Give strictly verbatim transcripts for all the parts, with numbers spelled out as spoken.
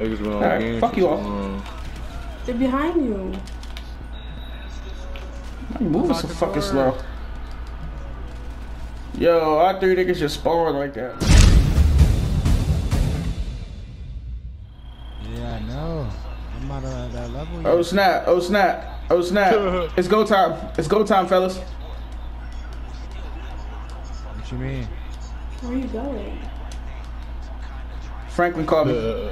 Alright, fuck you all. They're behind you. Why you moving so fucking slow? Yo, I three niggas just spawned like that. Yeah, I know. I'm out of that level. Oh snap, oh snap, oh snap. It's go time. It's go time, fellas. What you mean? Where are you going? Franklin called me. Uh.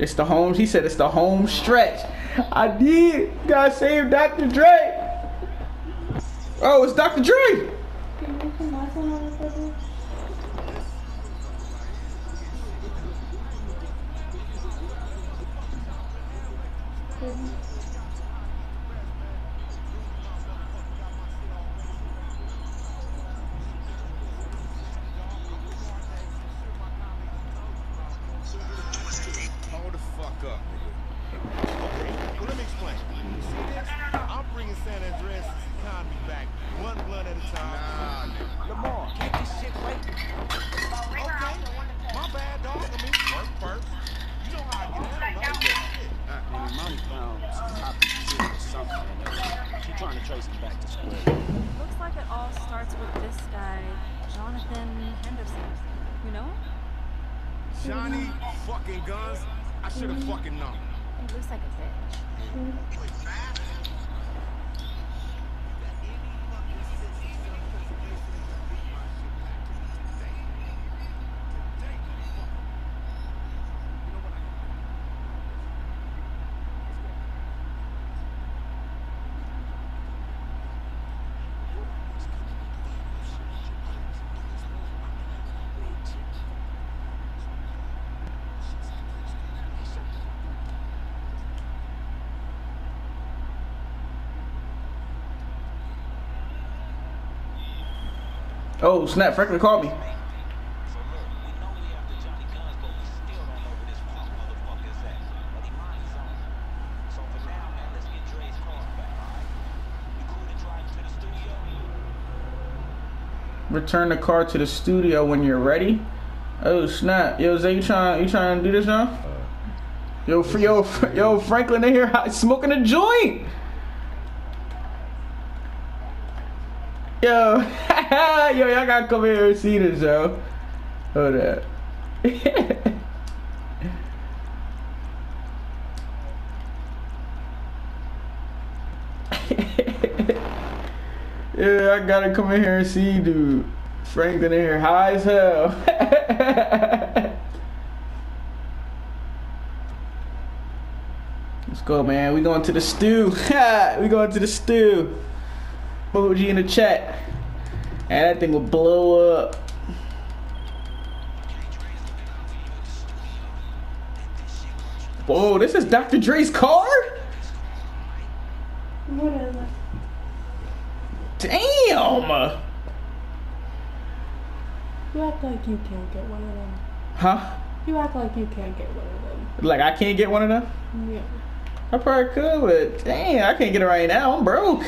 It's the home, he said it's the home stretch. I did, gotta save Doctor Dre. Oh, it's Doctor Dre. Jonathan Henderson, you know? Johnny fucking Guns, I should have fucking known. He looks like a bitch. Oh snap, Franklin called me. Return the car to the studio when you're ready. Oh snap. Yo, Zay, you trying you trying to do this now? Yo, yo, yo, Franklin in here smoking a joint. Yo, yo, y'all gotta come here and see this, yo. Hold up. Yeah, I gotta come in here and see, dude. Franklin in here, high as hell. Let's go, man. We going to the stew. We going to the stew. Emoji in the chat. And that thing will blow up. Whoa, this is Doctor Dre's car? Whatever. Damn! You act like you can't get one of them. Huh? You act like you can't get one of them. Like I can't get one of them? Yeah. I probably could, but damn, I can't get it right now. I'm broke.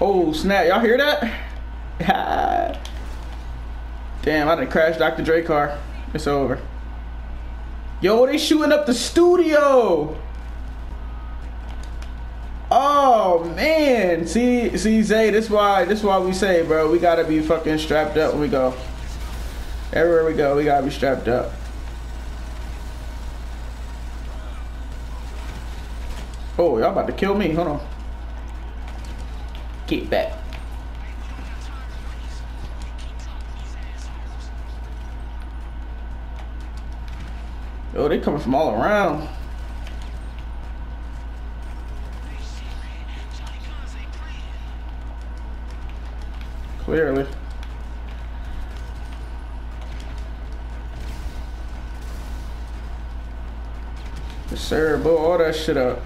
Oh snap, y'all hear that? Damn, I done crashed Doctor Dre car. It's over. Yo, they shooting up the studio. Oh man. See see Zay, this why this why we say, bro, we gotta be fucking strapped up when we go. Everywhere we go, we gotta be strapped up. Oh, y'all about to kill me, hold on. Get back. Oh, they coming from all around. Clearly. Yes, sir, blow all that shit up.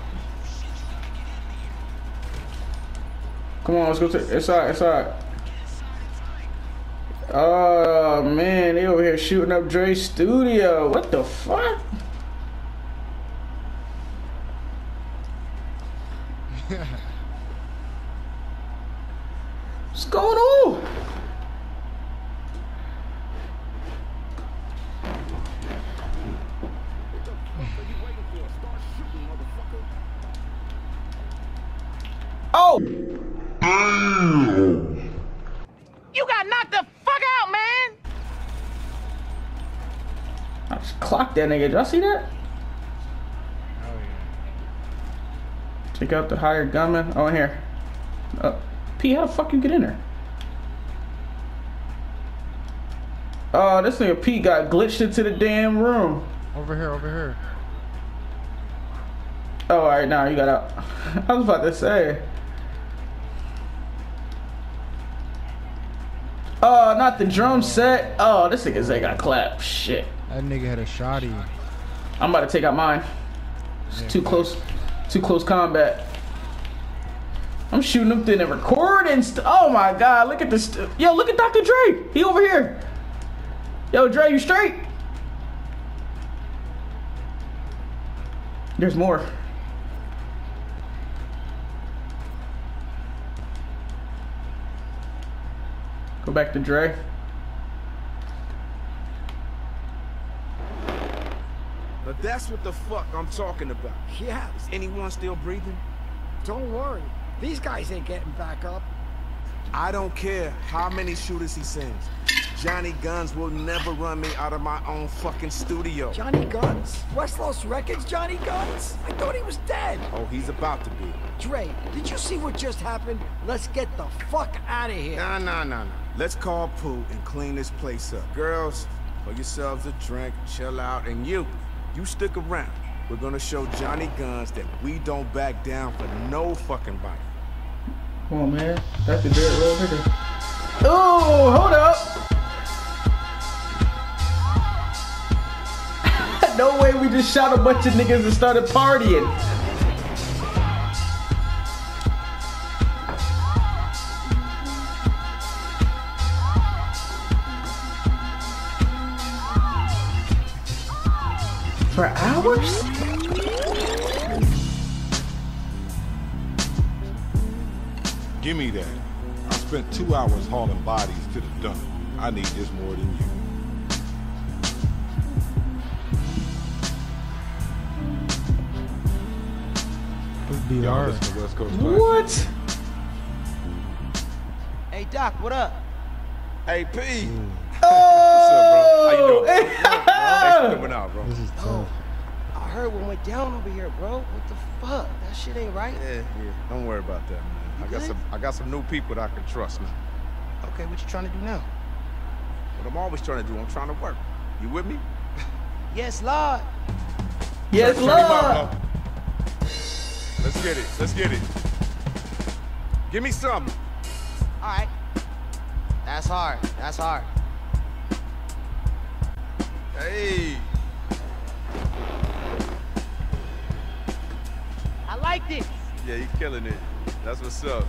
Come on, let's go to it's all right, it's all right. Oh man, they over here shooting up Dre's studio. What the fuck? What's going on? Oh! You got knocked the fuck out, man! I just clocked that nigga. Did y'all see that? Take out the hired gunman. Oh, in here. Uh, P, how the fuck you get in there? Oh, this nigga P got glitched into the damn room. Over here, over here. Oh, alright, now nah, you got out. I was about to say. Oh, not the drum set. Oh, this nigga's ain't got clap. Shit. That nigga had a shoddy. I'm about to take out mine. It's yeah, too man. close. Too close combat. I'm shooting them thin and recording. Oh my god, look at this. Yo, look at Doctor Dre. He over here. Yo, Dre, you straight? There's more. Go back to Dre. But that's what the fuck I'm talking about. Yeah, is anyone still breathing? Don't worry. These guys ain't getting back up. I don't care how many shooters he sends. Johnny Guns will never run me out of my own fucking studio. Johnny Guns? West Los Records Johnny Guns? I thought he was dead. Oh, he's about to be. Dre, did you see what just happened? Let's get the fuck out of here. Nah, nah, nah, nah. Let's call Pooh and clean this place up. Girls, pour yourselves a drink, chill out, and you. You stick around. We're gonna show Johnny Guns that we don't back down for no fucking body. Come on, man. That's the dirt road here. Oh, hold up. No way we just shot a bunch of niggas and started partying. For hours? Give me that. I spent two hours hauling bodies to the dump. I need this more than you. What? Hey Doc, what up? Hey P. Mm. Oh! What's up, bro? How you doing? Out, bro. This is tough. Oh, I heard what went down over here, bro. What the fuck? That shit ain't right. Yeah, yeah. Don't worry about that, man. You I good? got some I got some new people that I can trust, man. Okay, what you trying to do now? What I'm always trying to do, I'm trying to work. You with me? Yes, Lord. Yes, Lord. Out, Let's get it. Let's get it. Give me something. Alright. That's hard. That's hard. Hey. I like this. Yeah, you're killing it. That's what's up.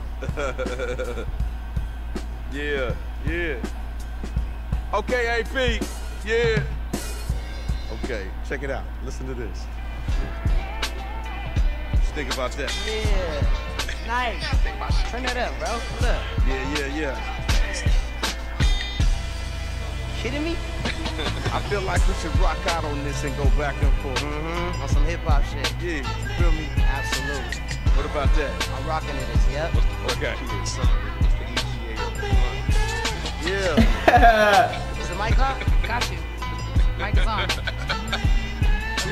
Yeah, yeah. Okay, A P. Yeah. Okay, check it out. Listen to this. Just think about that. Yeah. Nice. Turn that up, bro. Look. Yeah, yeah, yeah. Kidding me? I feel like we should rock out on this and go back and forth. Mm-hmm. On some hip-hop shit. Yeah, you feel me? Absolutely. What about that? I'm rocking it, yep. Okay. Yeah. Is the mic up? Got you. Mic is on.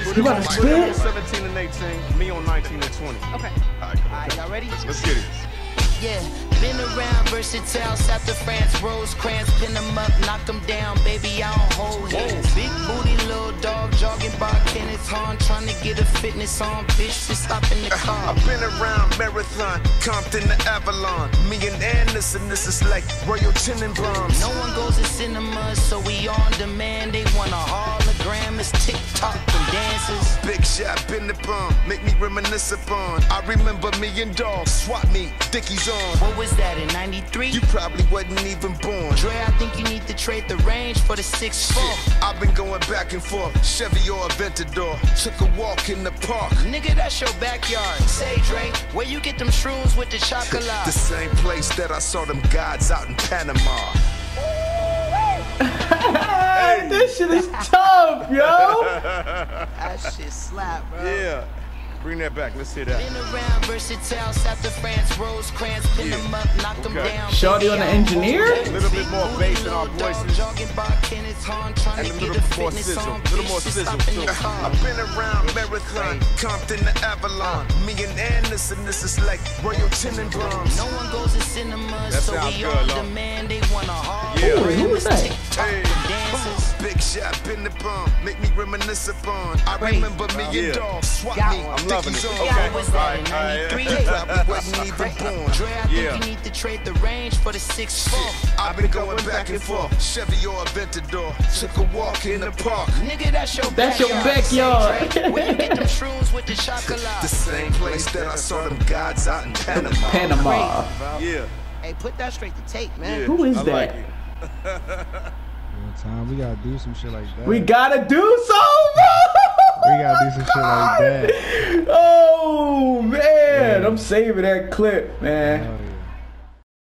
Put it on split? seventeen and eighteen, me on nineteen and twenty. Okay. All right, all right, y'all ready? Let's get it. Yeah, been around, versatile, south of France, Rosecrans, pin them up, knock them down, baby, I don't hold hands. Big booty, little dog, jogging by Kenneth Hahn, trying to get a fitness on, bitch, just stop in the car. I've been around Marathon, Compton to Avalon, me and Anderson, this is like Royal Tenenbaums. No one goes to cinema, so we on demand, they want to haul a Instagrammers, TikTok and dancers. Big shot, been the bum, make me reminisce upon. I remember me and dogs, swap me, Dickies on. What was that in ninety-three? You probably wasn't even born. Dre, I think you need to trade the range for the six four. I've been going back and forth, Chevy or Aventador. Took a walk in the park. Nigga, that's your backyard. Say, Dre, where you get them shrooms with the chocolate? The same place that I saw them gods out in Panama. Hey. This shit is tough, yo. That shit slap, bro. Yeah. Bring that back. Let's hear that. Been around, versatile, south of France, Rosecrans, pin yeah. them up, knock okay. them down. Shorty on the engineer? A little bit more bass in our voices. And a little more sizzle. A little more sizzle, too. I've been around Marathon, Compton to Avalon. Me and Anderson, this is like Royal Tenenbaums. No one goes to cinema, so we on demand. They want a hard. Yeah, who was that? Hey. Big shot, been the bum, make me reminisce upon. I remember me and dogs, swap me. Loving it. Okay. Yeah, was that in ninety-three? You probably wasn't even born. Dre, I think yeah. you need to trade the range for the six four. I've been going back and forth. Chevy or Aventador. Took a walk in the park. Nigga, that's your that's backyard. That's your backyard. Where you get them shrooms with the chocolate? The same place that I saw them gods out in Panama. Panama. Yeah. Hey, put that straight to tape, man. Yeah. Who is I that? Like time. We gotta do some shit like that. We gotta do so, bro. We gotta do some God. shit like that. Oh man, yeah. I'm saving that clip, man. Oh, yeah.